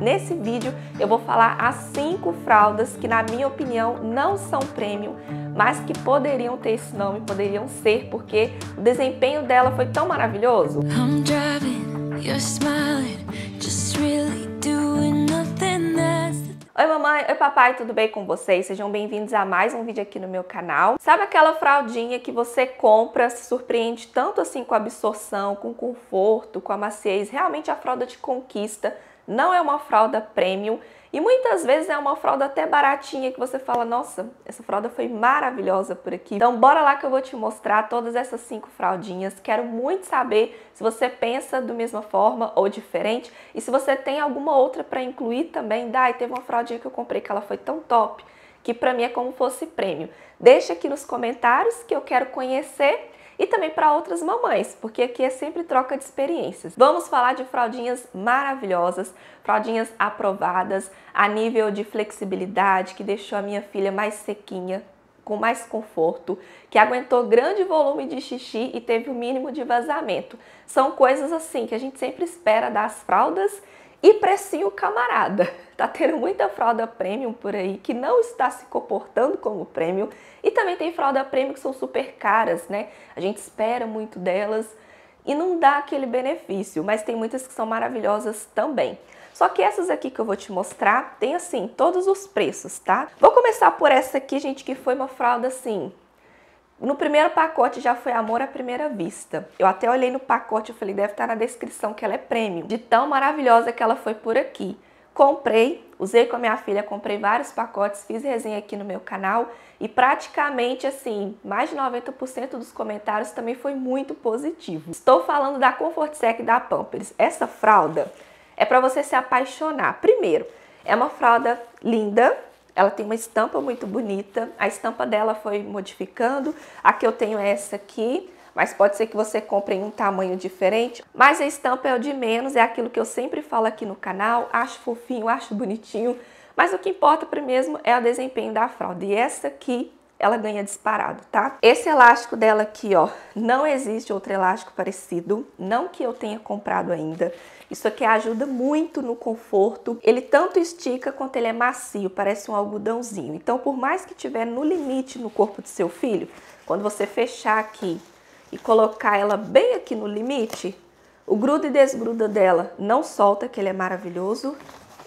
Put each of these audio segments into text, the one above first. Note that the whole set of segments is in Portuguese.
Nesse vídeo eu vou falar as 5 fraldas que, na minha opinião, não são premium, mas que poderiam ter esse nome, poderiam ser, porque o desempenho dela foi tão maravilhoso. I'm driving, you're smiling, just really doing nothing else. Oi mamãe, oi papai, tudo bem com vocês? Sejam bem-vindos a mais um vídeo aqui no meu canal. Sabe aquela fraldinha que você compra, se surpreende tanto assim com a absorção, com o conforto, com a maciez? Realmente a fralda te conquista. Não é uma fralda premium e muitas vezes é uma fralda até baratinha que você fala, nossa, essa fralda foi maravilhosa por aqui. Então bora lá que eu vou te mostrar todas essas 5 fraldinhas. Quero muito saber se você pensa da mesma forma ou diferente e se você tem alguma outra para incluir também. E teve uma fraldinha que eu comprei que ela foi tão top que pra mim é como fosse prêmio. Deixa aqui nos comentários que eu quero conhecer. E também para outras mamães, porque aqui é sempre troca de experiências. Vamos falar de fraldinhas maravilhosas, fraldinhas aprovadas, a nível de flexibilidade, que deixou a minha filha mais sequinha, com mais conforto, que aguentou grande volume de xixi e teve o mínimo de vazamento. São coisas assim que a gente sempre espera das fraldas. E precinho camarada, tá tendo muita fralda premium por aí que não está se comportando como premium e também tem fralda premium que são super caras, né? A gente espera muito delas e não dá aquele benefício, mas tem muitas que são maravilhosas também. Só que essas aqui que eu vou te mostrar tem assim, todos os preços, tá? Vou começar por essa aqui, gente, que foi uma fralda assim... No primeiro pacote já foi amor à primeira vista. Eu até olhei no pacote e falei, deve estar na descrição que ela é premium. De tão maravilhosa que ela foi por aqui. Comprei, usei com a minha filha, comprei vários pacotes, fiz resenha aqui no meu canal. E praticamente, assim, mais de 90% dos comentários também foi muito positivo. Estou falando da Comfort Sec da Pampers. Essa fralda é para você se apaixonar. Primeiro, é uma fralda linda. Ela tem uma estampa muito bonita, a estampa dela foi modificando. Aqui eu tenho essa aqui, mas pode ser que você compre em um tamanho diferente. Mas a estampa é o de menos, é aquilo que eu sempre falo aqui no canal. Acho fofinho, acho bonitinho, mas o que importa para mim mesmo é o desempenho da fralda. E essa aqui, ela ganha disparado, tá? Esse elástico dela aqui, ó, não existe outro elástico parecido, não que eu tenha comprado ainda. Isso aqui ajuda muito no conforto. Ele tanto estica quanto ele é macio, parece um algodãozinho. Então, por mais que tiver no limite no corpo do seu filho, quando você fechar aqui e colocar ela bem aqui no limite, o gruda e desgruda dela não solta, que ele é maravilhoso.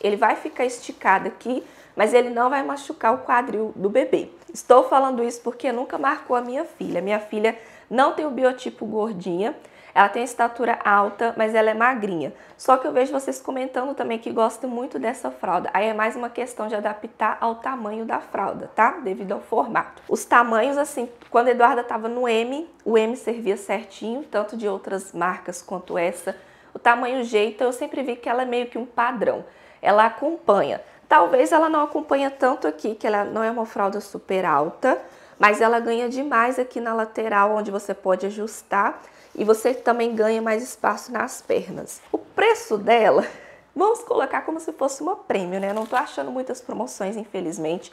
Ele vai ficar esticado aqui, mas ele não vai machucar o quadril do bebê. Estou falando isso porque nunca marcou a minha filha. Minha filha não tem o biotipo gordinha. Ela tem estatura alta, mas ela é magrinha. Só que eu vejo vocês comentando também que gostam muito dessa fralda. Aí é mais uma questão de adaptar ao tamanho da fralda, tá? Devido ao formato. Os tamanhos, assim, quando a Eduarda estava no M, o M servia certinho, tanto de outras marcas quanto essa. O tamanho G, então eu sempre vi que ela é meio que um padrão. Ela acompanha. Talvez ela não acompanha tanto aqui, que ela não é uma fralda super alta, mas ela ganha demais aqui na lateral, onde você pode ajustar. E você também ganha mais espaço nas pernas. O preço dela, vamos colocar como se fosse uma prêmio, né? Eu não tô achando muitas promoções, infelizmente.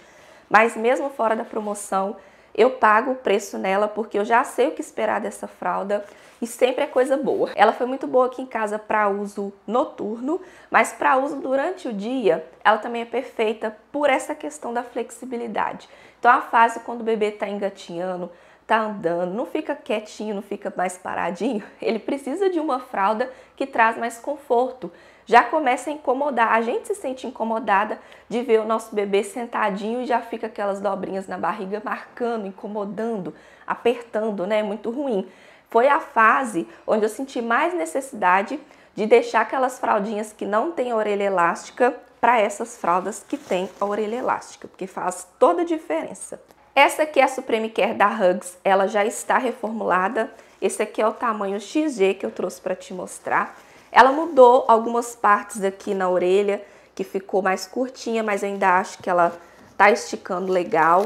Mas mesmo fora da promoção, eu pago o preço nela, porque eu já sei o que esperar dessa fralda. E sempre é coisa boa. Ela foi muito boa aqui em casa para uso noturno, mas para uso durante o dia, ela também é perfeita por essa questão da flexibilidade. Então a fase quando o bebê tá engatinhando, tá andando, não fica quietinho, não fica mais paradinho, ele precisa de uma fralda que traz mais conforto. Já começa a incomodar, a gente se sente incomodada de ver o nosso bebê sentadinho e já fica aquelas dobrinhas na barriga marcando, incomodando, apertando, né? Muito ruim. Foi a fase onde eu senti mais necessidade de deixar aquelas fraldinhas que não tem orelha elástica para essas fraldas que tem a orelha elástica, porque faz toda a diferença. Essa aqui é a Supreme Care da Hugs, ela já está reformulada. Esse aqui é o tamanho XG que eu trouxe para te mostrar. Ela mudou algumas partes aqui na orelha, que ficou mais curtinha, mas eu ainda acho que ela tá esticando legal.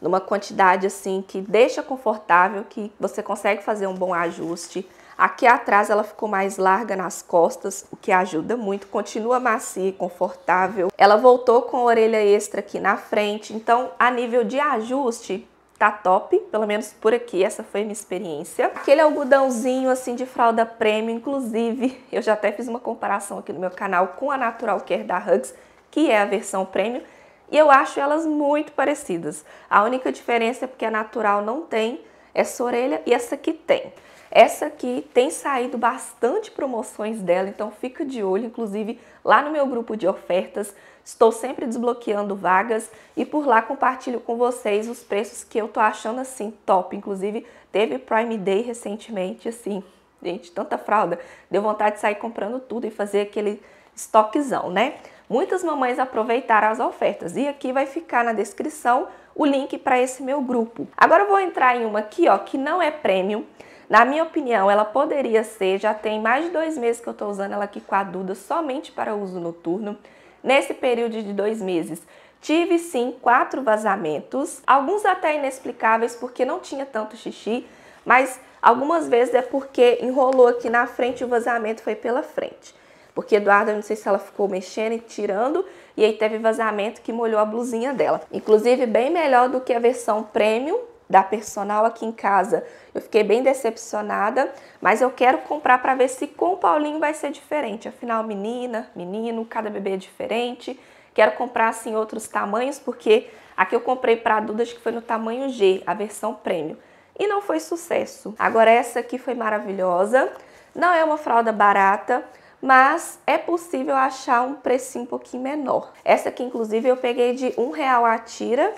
Numa quantidade assim que deixa confortável, que você consegue fazer um bom ajuste. Aqui atrás ela ficou mais larga nas costas, o que ajuda muito, continua macia e confortável. Ela voltou com a orelha extra aqui na frente, então a nível de ajuste, tá top, pelo menos por aqui, essa foi a minha experiência. Aquele algodãozinho assim de fralda premium, inclusive, eu já até fiz uma comparação aqui no meu canal com a Natural Care da Hugs, que é a versão premium, e eu acho elas muito parecidas. A única diferença é porque a Natural não tem essa orelha e essa aqui tem. Essa aqui tem saído bastante promoções dela, então fica de olho, inclusive lá no meu grupo de ofertas, estou sempre desbloqueando vagas e por lá compartilho com vocês os preços que eu tô achando assim top. Inclusive teve Prime Day recentemente, assim, gente, tanta fralda, deu vontade de sair comprando tudo e fazer aquele estoquezão, né? Muitas mamães aproveitaram as ofertas e aqui vai ficar na descrição o link para esse meu grupo. Agora eu vou entrar em uma aqui, ó, que não é premium. Na minha opinião, ela poderia ser, já tem mais de 2 meses que eu tô usando ela aqui com a Duda, somente para uso noturno. Nesse período de 2 meses, tive sim 4 vazamentos, alguns até inexplicáveis porque não tinha tanto xixi, mas algumas vezes é porque enrolou aqui na frente e o vazamento foi pela frente. Porque Eduarda, eu não sei se ela ficou mexendo e tirando, e aí teve vazamento que molhou a blusinha dela. Inclusive, bem melhor do que a versão premium da personal aqui em casa. Eu fiquei bem decepcionada, mas eu quero comprar para ver se com o Paulinho vai ser diferente. Afinal, menina, menino, cada bebê é diferente. Quero comprar assim outros tamanhos, porque aqui eu comprei para a Duda, acho que foi no tamanho G, a versão premium. E não foi sucesso. Agora essa aqui foi maravilhosa. Não é uma fralda barata, mas é possível achar um precinho um pouquinho menor. Essa aqui, inclusive, eu peguei de R$1 a tira.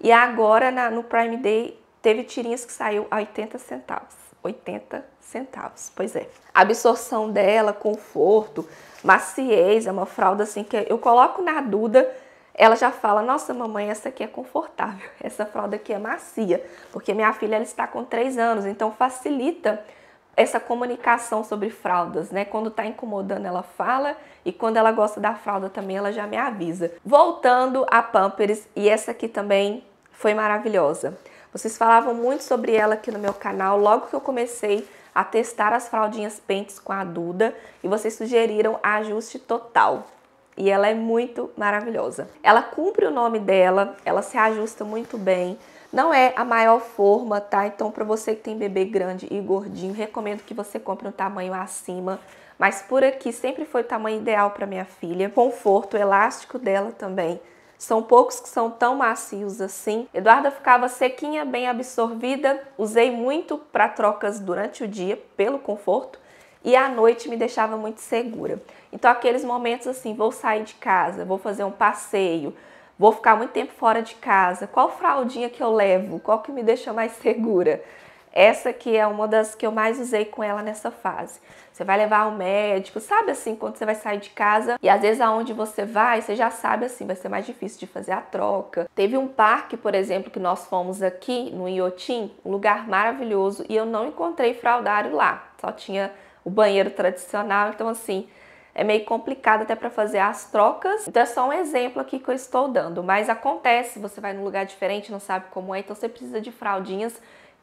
E agora, no Prime Day, teve tirinhas que saiu a 80 centavos. 80 centavos, pois é. A absorção dela, conforto, maciez, é uma fralda assim que eu coloco na Duda, ela já fala, nossa mamãe, essa aqui é confortável, essa fralda aqui é macia, porque minha filha ela está com 3 anos, então facilita essa comunicação sobre fraldas, né? Quando tá incomodando ela fala e quando ela gosta da fralda também ela já me avisa. Voltando a Pampers, e essa aqui também foi maravilhosa. Vocês falavam muito sobre ela aqui no meu canal, logo que eu comecei a testar as fraldinhas pentes com a Duda, e vocês sugeriram ajuste total. E ela é muito maravilhosa. Ela cumpre o nome dela, ela se ajusta muito bem. Não é a maior forma, tá? Então, para você que tem bebê grande e gordinho, recomendo que você compre um tamanho acima. Mas por aqui sempre foi o tamanho ideal para minha filha. Conforto, o elástico dela também. São poucos que são tão macios assim. Eduarda ficava sequinha, bem absorvida. Usei muito para trocas durante o dia, pelo conforto. E à noite me deixava muito segura. Então, aqueles momentos assim, vou sair de casa, vou fazer um passeio, vou ficar muito tempo fora de casa, qual fraldinha que eu levo? Qual que me deixa mais segura? Essa aqui é uma das que eu mais usei com ela nessa fase. Você vai levar ao médico, sabe assim, quando você vai sair de casa e às vezes aonde você vai, você já sabe assim, vai ser mais difícil de fazer a troca. Teve um parque, por exemplo, que nós fomos aqui no Iotim, um lugar maravilhoso, e eu não encontrei fraldário lá, só tinha o banheiro tradicional, então assim, é meio complicado até para fazer as trocas. Então é só um exemplo aqui que eu estou dando. Mas acontece, você vai num lugar diferente, não sabe como é. Então você precisa de fraldinhas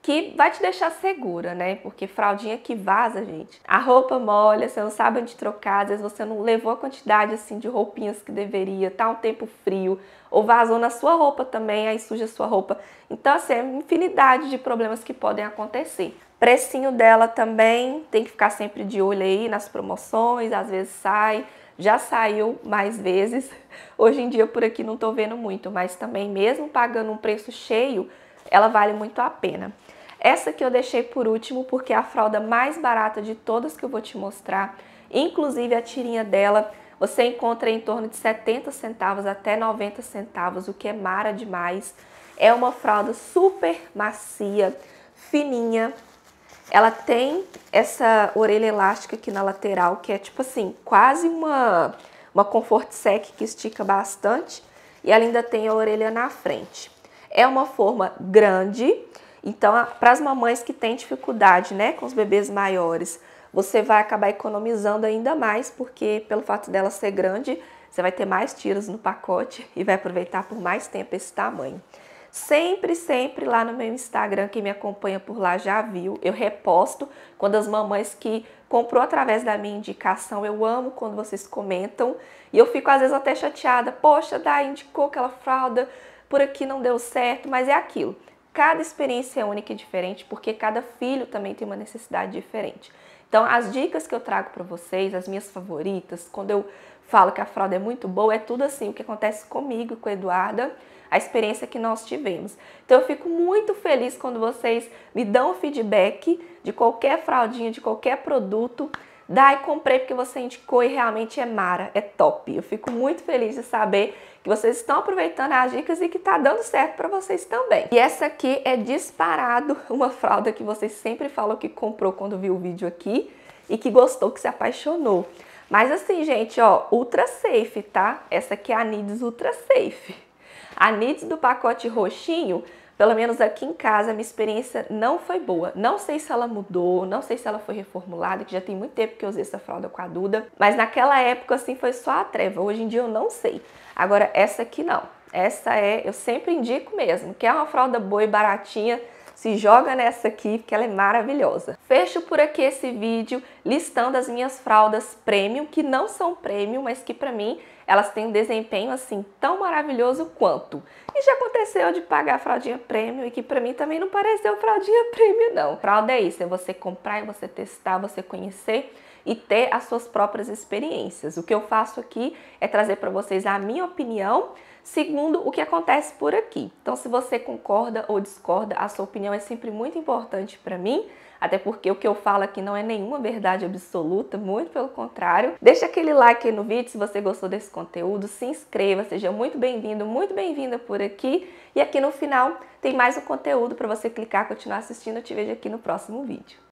que vai te deixar segura, né? Porque fraldinha que vaza, gente. A roupa molha, você não sabe onde trocar. Às vezes você não levou a quantidade assim de roupinhas que deveria. Tá um tempo frio. Ou vazou na sua roupa também, aí suja a sua roupa. Então assim, é uma infinidade de problemas que podem acontecer. Precinho dela também, tem que ficar sempre de olho aí nas promoções, às vezes sai, já saiu mais vezes. Hoje em dia por aqui não tô vendo muito, mas também mesmo pagando um preço cheio, ela vale muito a pena. Essa que eu deixei por último porque é a fralda mais barata de todas que eu vou te mostrar, inclusive a tirinha dela, você encontra em torno de 70 centavos até 90 centavos, o que é mara demais. É uma fralda super macia, fininha. Ela tem essa orelha elástica aqui na lateral, que é tipo assim, quase uma Comfort Sec que estica bastante. E ela ainda tem a orelha na frente. É uma forma grande, então para as mamães que têm dificuldade, né, com os bebês maiores, você vai acabar economizando ainda mais, porque pelo fato dela ser grande, você vai ter mais tiros no pacote e vai aproveitar por mais tempo esse tamanho. Sempre, sempre lá no meu Instagram, quem me acompanha por lá já viu, eu reposto quando as mamães que comprou através da minha indicação, eu amo quando vocês comentam, e eu fico às vezes até chateada, poxa, Dai, indicou aquela fralda, por aqui não deu certo, mas é aquilo, Cada experiência é única e diferente, porque cada filho também tem uma necessidade diferente. Então, as dicas que eu trago para vocês, as minhas favoritas, quando eu falo que a fralda é muito boa, é tudo assim, o que acontece comigo e com a Eduarda, a experiência que nós tivemos. Então, eu fico muito feliz quando vocês me dão o feedback de qualquer fraldinha, de qualquer produto. Daí comprei porque você indicou e realmente é mara, é top. Eu fico muito feliz de saber que vocês estão aproveitando as dicas e que tá dando certo para vocês também. E essa aqui é disparado uma fralda que vocês sempre falam que comprou quando viu o vídeo aqui e que gostou, que se apaixonou. Mas assim, gente, ó, ultra safe, tá? Essa aqui é a NIDS ultra safe. A NIDS do pacote roxinho, pelo menos aqui em casa, a minha experiência não foi boa. Não sei se ela mudou, não sei se ela foi reformulada, que já tem muito tempo que eu usei essa fralda com a Duda. Mas naquela época, assim, foi só a treva. Hoje em dia eu não sei. Agora, essa aqui não. Essa é, eu sempre indico mesmo, que é uma fralda boa e baratinha. Se joga nessa aqui, porque ela é maravilhosa. Fecho por aqui esse vídeo listando as minhas fraldas premium, que não são premium, mas que pra mim elas têm um desempenho assim tão maravilhoso quanto. E já aconteceu de pagar a fraldinha premium e que pra mim também não pareceu fraldinha premium não. Fralda é isso, é você comprar, é você testar, você conhecer e ter as suas próprias experiências. O que eu faço aqui é trazer para vocês a minha opinião, segundo o que acontece por aqui. Então, se você concorda ou discorda, a sua opinião é sempre muito importante para mim, até porque o que eu falo aqui não é nenhuma verdade absoluta, muito pelo contrário. Deixa aquele like aí no vídeo se você gostou desse conteúdo, se inscreva, seja muito bem-vindo, muito bem-vinda por aqui. E aqui no final tem mais um conteúdo para você clicar, continuar assistindo. Eu te vejo aqui no próximo vídeo.